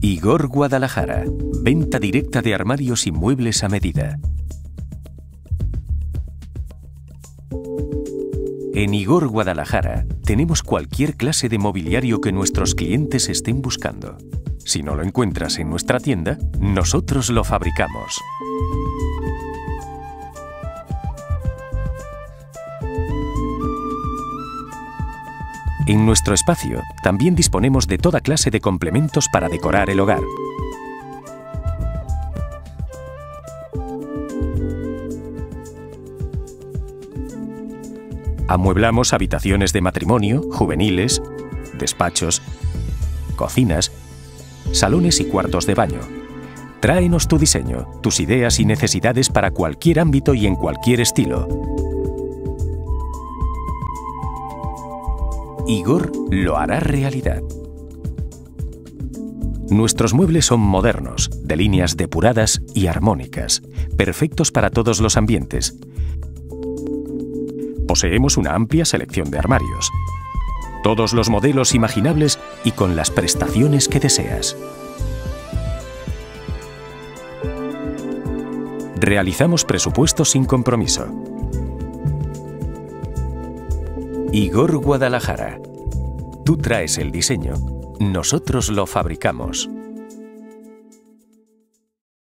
Igor Guadalajara. Venta directa de armarios y muebles a medida. En Igor Guadalajara tenemos cualquier clase de mobiliario que nuestros clientes estén buscando. Si no lo encuentras en nuestra tienda, nosotros lo fabricamos. En nuestro espacio también disponemos de toda clase de complementos para decorar el hogar. Amueblamos habitaciones de matrimonio, juveniles, despachos, cocinas, salones y cuartos de baño. Tráenos tu diseño, tus ideas y necesidades para cualquier ámbito y en cualquier estilo. Igor lo hará realidad. Nuestros muebles son modernos, de líneas depuradas y armónicas, perfectos para todos los ambientes. Poseemos una amplia selección de armarios, todos los modelos imaginables y con las prestaciones que deseas. Realizamos presupuestos sin compromiso. Igor Guadalajara. Tú traes el diseño, nosotros lo fabricamos.